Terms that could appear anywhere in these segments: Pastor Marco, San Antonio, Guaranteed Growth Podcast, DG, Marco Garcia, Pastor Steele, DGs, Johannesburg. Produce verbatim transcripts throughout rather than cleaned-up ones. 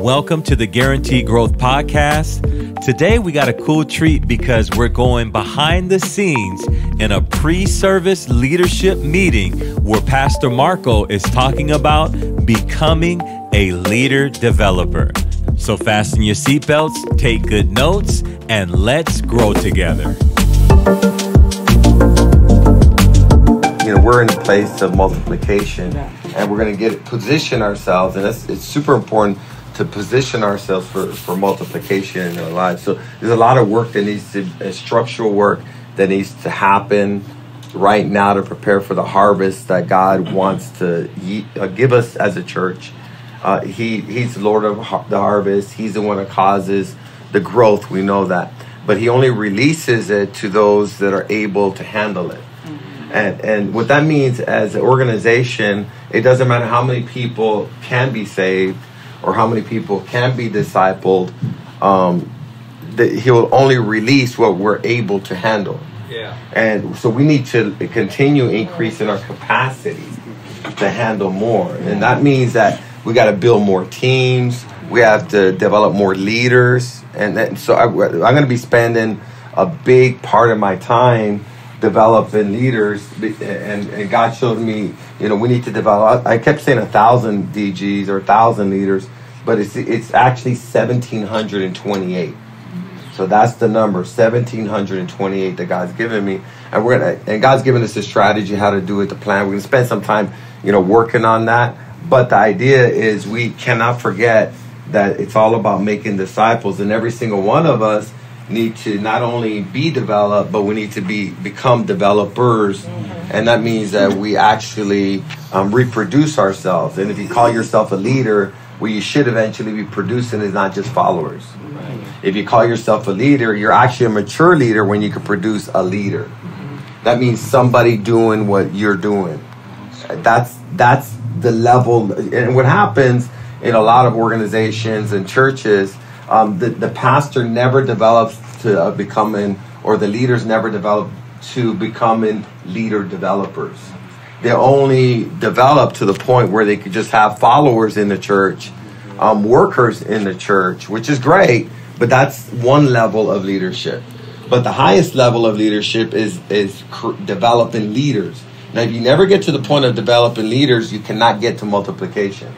and welcome to the Guaranteed Growth Podcast. Today we got a cool treat because we're going behind the scenes in a pre-service leadership meeting where Pastor Marco is talking about becoming a leader developer. So fasten your seatbelts, take good notes, and let's grow together. You know, we're in a place of multiplication, yeah. And we're going to get position ourselves, and it's, it's super important to position ourselves for, for multiplication in our lives. So there's a lot of work that needs to, uh, structural work that needs to happen right now to prepare for the harvest that God wants to uh, give us as a church. Uh, he He's the Lord of the harvest. He's the one that causes the growth. We know that, but He only releases it to those that are able to handle it. And, and what that means as an organization, it doesn't matter how many people can be saved or how many people can be discipled. Um, the, he'll only release what we're able to handle. Yeah. And so we need to continue increasing our capacity to handle more. And that means that we got to build more teams. We have to develop more leaders. And that, so I, I'm going to be spending a big part of my time developing leaders, and, and God showed me, you know, we need to develop. I kept saying a thousand D Gs or a thousand leaders, but it's it's actually one thousand seven hundred twenty-eight. So that's the number, one thousand seven hundred twenty-eight that God's given me, and we're gonna and God's given us a strategy how to do it, the plan. We're gonna spend some time, you know, working on that. But the idea is we cannot forget that it's all about making disciples, and every single one of us need to not only be developed, but we need to be become developers. Mm-hmm. And that means that we actually um, reproduce ourselves. And if you call yourself a leader, what you should eventually be producing is not just followers. Right. If you call yourself a leader, you're actually a mature leader when you can produce a leader. Mm-hmm. That means somebody doing what you're doing. That's, that's the level. And what happens in a lot of organizations and churches, Um, the, the pastor never develops to uh, becoming, or the leaders never develop to becoming leader developers. They only develop to the point where they could just have followers in the church, um, workers in the church, which is great, but that's one level of leadership. But the highest level of leadership is, is cr- developing leaders. Now, if you never get to the point of developing leaders, you cannot get to multiplication.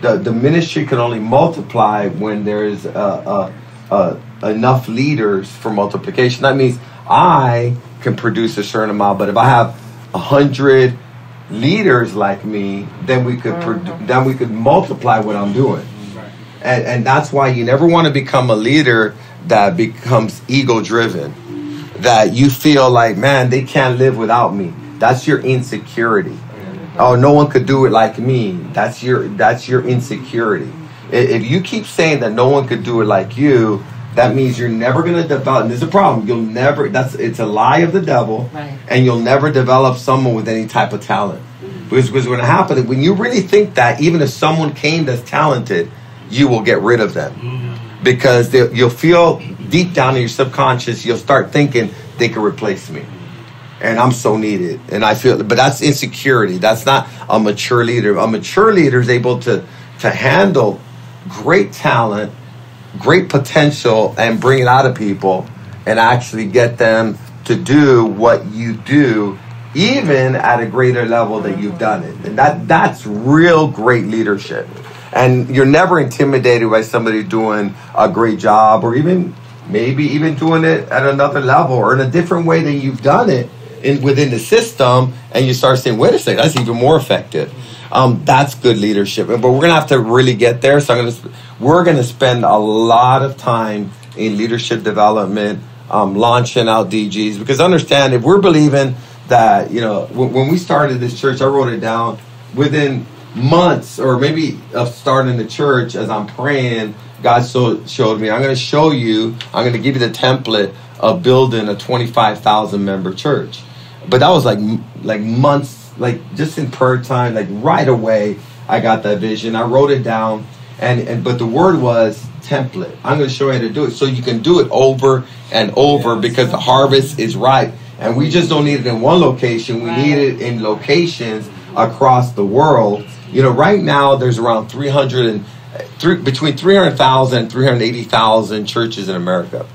The, the ministry can only multiply when there is uh, uh, uh, enough leaders for multiplication. That means I can produce a certain amount, but if I have a hundred leaders like me, then we could produ- then we could multiply what I'm doing, and and that's why you never want to become a leader that becomes ego driven, that you feel like, man, they can't live without me. That's your insecurity. Oh, no one could do it like me. That's your that's your insecurity. If you keep saying that no one could do it like you, that means you're never going to develop. And there's a problem. You'll never. That's it's a lie of the devil, right. And you'll never develop someone with any type of talent. Because what's going to happen when you really think that, even if someone came that's talented, you will get rid of them because they, you'll feel deep down in your subconscious. You'll start thinking they could replace me. And I'm so needed, and I feel, but that's insecurity. That's not a mature leader. A mature leader is able to to handle great talent, great potential, and bring it out of people, and actually get them to do what you do, even at a greater level that you've done it. And that that's real great leadership. And you're never intimidated by somebody doing a great job, or even maybe even doing it at another level or in a different way than you've done it. In, within the system, and you start saying, wait a second, that's even more effective. Um, that's good leadership. But we're going to have to really get there. So I'm gonna sp- we're going to spend a lot of time in leadership development, um, launching out D Gs. Because understand, if we're believing that, you know, w- when we started this church, I wrote it down, within months or maybe of starting the church, as I'm praying, God so showed me, I'm going to show you, I'm going to give you the template of building a twenty-five thousand member church. But that was like like months, like just in prayer time, like right away, I got that vision. I wrote it down, and, and but the word was template. I'm going to show you how to do it so you can do it over and over because the harvest is ripe. And we just don't need it in one location. We need it in locations across the world. You know, right now there's around 300 and th- between three hundred thousand and three hundred eighty thousand churches in America.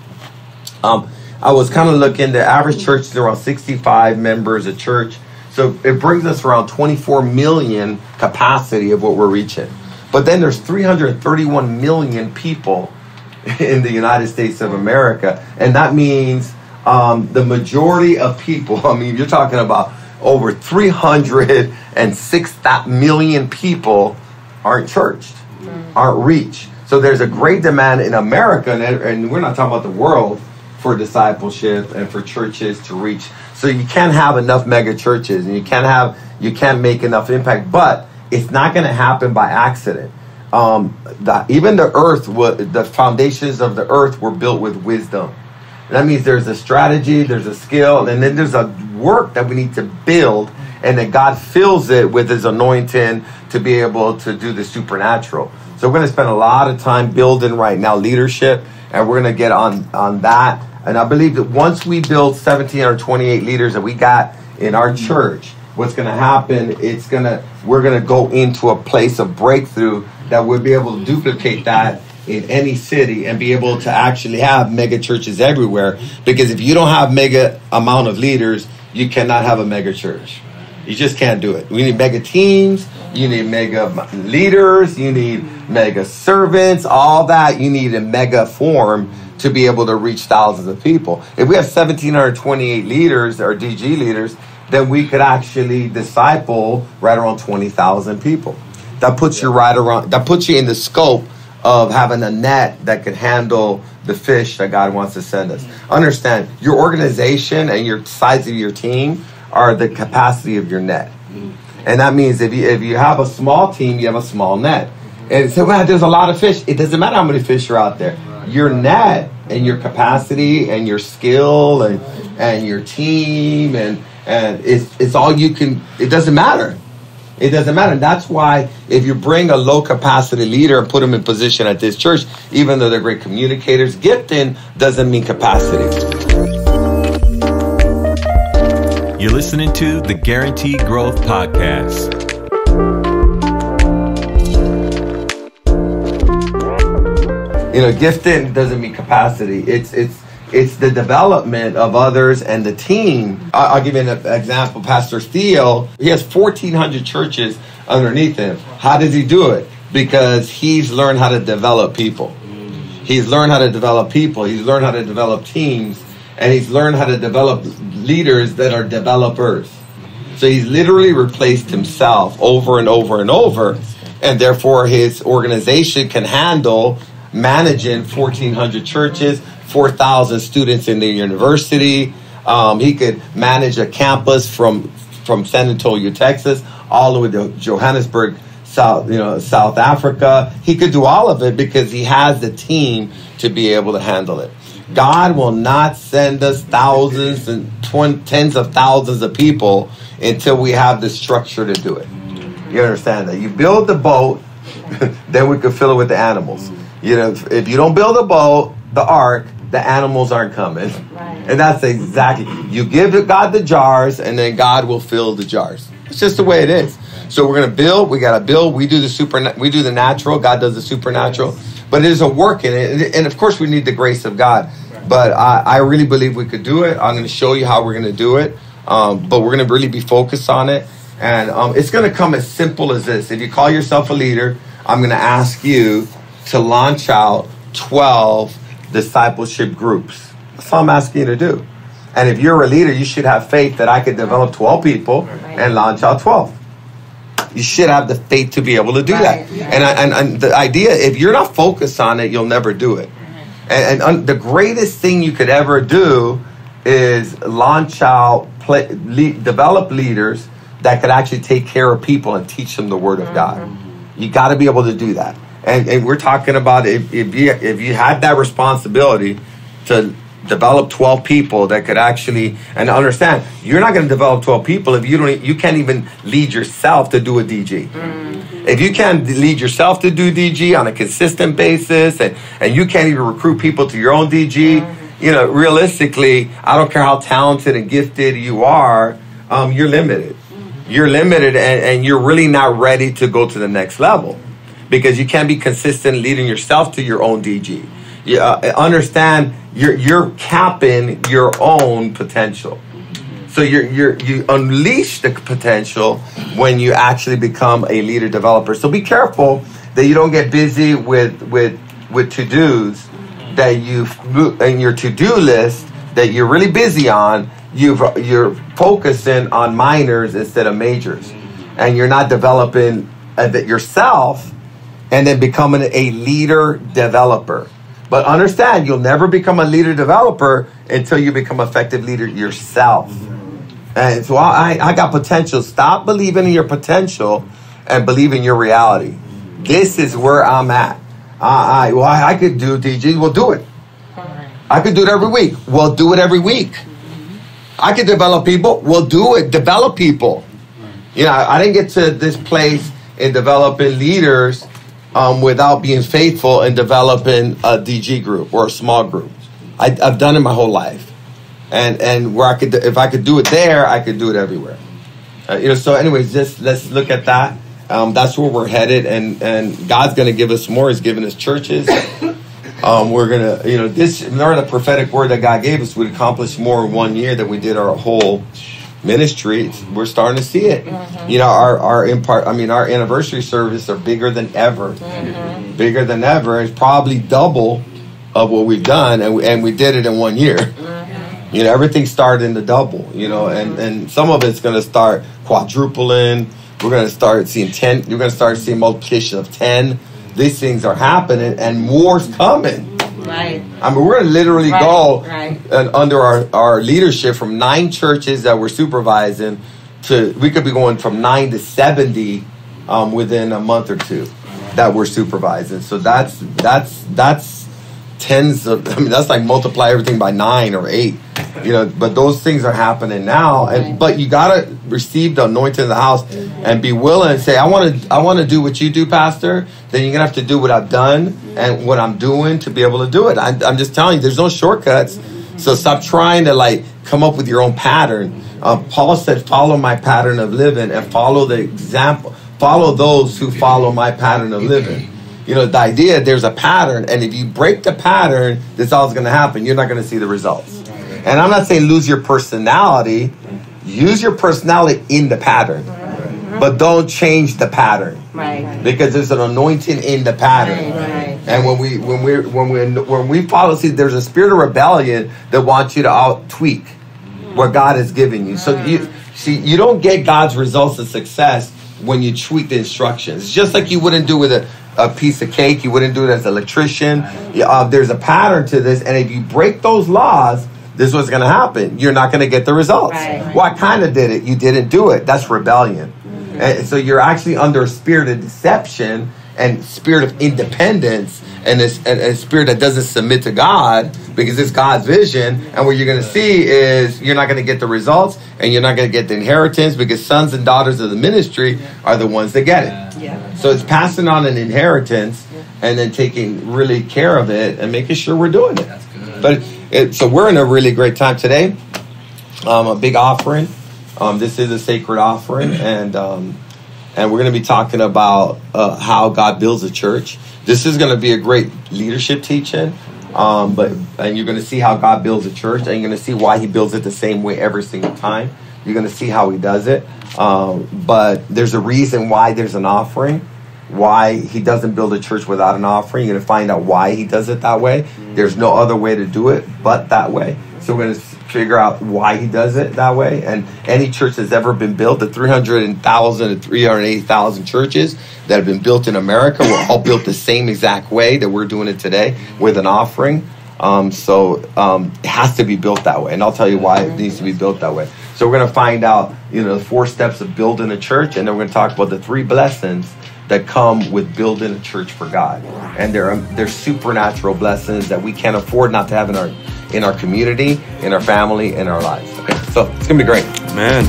Um, I was kind of looking, the average church is around sixty-five members a church. So it brings us around twenty-four million capacity of what we're reaching. But then there's three hundred thirty-one million people in the United States of America. And that means um, the majority of people, I mean, you're talking about over three hundred six million people aren't churched, aren't reached. So there's a great demand in America, and we're not talking about the world, for discipleship and for churches to reach. So you can't have enough mega churches, and you can't have, you can't make enough impact, but it's not going to happen by accident. Um, the, even the earth, w- the foundations of the earth were built with wisdom. And that means there's a strategy, there's a skill, and then there's a work that we need to build, and that God fills it with his anointing to be able to do the supernatural. So we're going to spend a lot of time building right now leadership, and we're going to get on, on that. And I believe that once we build seventeen or twenty-eight leaders that we got in our church, what's going to happen, it's going to, we're going to go into a place of breakthrough that we'll be able to duplicate that in any city and be able to actually have mega churches everywhere. Because if you don't have mega amount of leaders, you cannot have a mega church. You just can't do it. We need mega teams. You need mega leaders. You need mega servants. All that. You need a mega form to be able to reach thousands of people. If we have seventeen or twenty-eight leaders or D G leaders, then we could actually disciple right around twenty thousand people. That puts you right around, that puts you in the scope of having a net that could handle the fish that God wants to send us. Understand, your organization and your size of your team are the capacity of your net. And that means if you if you have a small team, you have a small net. And say, so, well, there's a lot of fish. It doesn't matter how many fish are out there. Your net and your capacity and your skill and and your team and and it's it's all you can. It doesn't matter. It doesn't matter. That's why if you bring a low capacity leader and put them in position at this church, even though they're great communicators, gifting doesn't mean capacity. You're listening to the Guaranteed Growth Podcast. You know, gifting doesn't mean capacity. It's it's it's the development of others and the team. I'll, I'll give you an example. Pastor Steele, he has fourteen hundred churches underneath him. How does he do it? Because he's learned how to develop people. He's learned how to develop people. He's learned how to develop teams. And he's learned how to develop leaders that are developers. So he's literally replaced himself over and over and over. And therefore, his organization can handle managing fourteen hundred churches, four thousand students in the university. Um, he could manage a campus from from San Antonio, Texas, all the way to Johannesburg, South, you know, South Africa. He could do all of it because he has the team to be able to handle it. God will not send us thousands and tw- tens of thousands of people until we have the structure to do it. You understand that? You build the boat, then we can fill it with the animals. You know, if, if you don't build a boat, the ark, the animals aren't coming. Right. And that's exactly, you give God the jars, and then God will fill the jars. It's just the way it is. So we're going to build, we got to build, we do the super, we do the natural, God does the supernatural. But it is a work in it, and of course we need the grace of God. But I, I really believe we could do it. I'm going to show you how we're going to do it, um, but we're going to really be focused on it. And um, it's going to come as simple as this. If you call yourself a leader, I'm going to ask you to launch out twelve discipleship groups. That's all I'm asking you to do. And if you're a leader, you should have faith that I could develop twelve people and launch out twelve. You should have the faith to be able to do right. that. Yeah. And, I, and and the idea, if you're not focused on it, you'll never do it. And, and un, the greatest thing you could ever do is launch out, play, lead, develop leaders that could actually take care of people and teach them the Word of God. Mm-hmm. You got to be able to do that. And, and we're talking about if, if you if you had that responsibility to develop twelve people that could actually, and understand, you're not going to develop twelve people if you don't, you can't even lead yourself to do a D G. Mm-hmm. If you can't lead yourself to do D G on a consistent basis, and, and you can't even recruit people to your own D G, mm-hmm. you know, realistically, I don't care how talented and gifted you are, um, you're limited. Mm-hmm. You're limited, and, and you're really not ready to go to the next level. because you can't be consistent leading yourself to your own D G. You, uh, understand you're, you're capping your own potential. So you're, you're, you unleash the potential when you actually become a leader developer. So be careful that you don't get busy with with, with to-dos that you've, in your to-do list that you're really busy on, you've, you're focusing on minors instead of majors. And you're not developing yourself and then becoming a leader developer. But understand, you'll never become a leader developer until you become an effective leader yourself. And so I, I got potential. Stop believing in your potential and believe in your reality. This is where I'm at. I, I, well, I could do D G. Well, do it. I could do it every week. Well, do it every week. I could develop people. Well, do it. Develop people. You know, I didn't get to this place in developing leaders um, without being faithful in developing a D G group or a small group. I, I've done it my whole life. And and where I could, if I could do it there, I could do it everywhere. Uh, you know, so anyways, just let's look at that. Um, that's where we're headed, and, and God's going to give us more. He's giving us churches. Um, we're going to, you know, this, remember the prophetic word that God gave us, we'd accomplish more in one year than we did our whole ministry. We're starting to see it. Mm-hmm. You know, our, our impart, I mean, our anniversary service are bigger than ever. Mm-hmm. Bigger than ever. It's probably double of what we've done, and we, and we did it in one year. Mm-hmm. You know, everything started in the double, you know, mm-hmm. and, and some of it's going to start quadrupling. We're going to start seeing ten. You're going to start seeing multiplication of ten. These things are happening, and more's coming. Right. I mean, we're going to literally right. go right. And under our, our leadership from nine churches that we're supervising to, we could be going from nine to seventy um, within a month or two that we're supervising. So that's that's that's tens of. I mean, that's like multiply everything by nine or eight. You know, but those things are happening now, and but you gotta receive the anointing of the house and be willing and say, I want to, I want to do what you do, Pastor. Then you're gonna have to do what I've done and what I'm doing to be able to do it. I, I'm just telling you, there's no shortcuts. So stop trying to like come up with your own pattern. Uh, Paul said, "Follow my pattern of living and follow the example. Follow those who follow my pattern of living." You know, the idea there's a pattern, and if you break the pattern, that's all that's gonna happen. You're not gonna see the results. And I'm not saying lose your personality. Use your personality in the pattern. Right. But don't change the pattern. Right. Because there's an anointing in the pattern. Right. And when we when we when we when we follow, see, there's a spirit of rebellion that wants you to out tweak what God has given you. So you see, you don't get God's results of success when you tweak the instructions. It's just like you wouldn't do with a a piece of cake. You wouldn't do it as an electrician. Uh, there's a pattern to this, and if you break those laws, this is what's going to happen. You're not going to get the results. Right. Well, I kind of did it. You didn't do it. That's rebellion. Mm-hmm. And so you're actually under a spirit of deception and spirit of independence and a, and a spirit that doesn't submit to God because it's God's vision. And what you're going to see is you're not going to get the results and you're not going to get the inheritance because sons and daughters of the ministry are the ones that get it. Yeah. So it's passing on an inheritance and then taking really care of it and making sure we're doing it. That's good. But It, so we're in a really great time today, um, a big offering. Um, this is a sacred offering, and um, and we're going to be talking about uh, how God builds a church. This is going to be a great leadership teaching, um, but and you're going to see how God builds a church, and you're going to see why he builds it the same way every single time. You're going to see how he does it, um, but there's a reason why there's an offering. Why he doesn't build a church without an offering. You're going to find out why he does it that way. There's no other way to do it but that way. So we're going to figure out why he does it that way. And any church that's ever been built, the three hundred thousand to three hundred eighty thousand churches that have been built in America were all built the same exact way that we're doing it today with an offering. Um, so um, it has to be built that way. And I'll tell you why it needs to be built that way. So we're going to find out, you know, the four steps of building a church. And then we're going to talk about the three blessings that come with building a church for God, and they're um, they're supernatural blessings that we can't afford not to have in our in our community, in our family, in our lives. Okay, so it's gonna be great, man.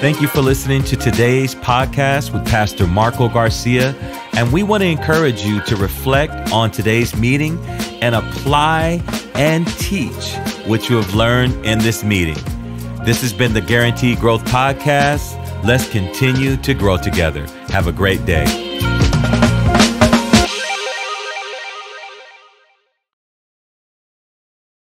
Thank you for listening to today's podcast with Pastor Marco Garcia, and we want to encourage you to reflect on today's meeting and apply and teach what you have learned in this meeting. This has been the Guaranteed Growth Podcast. Let's continue to grow together. Have a great day.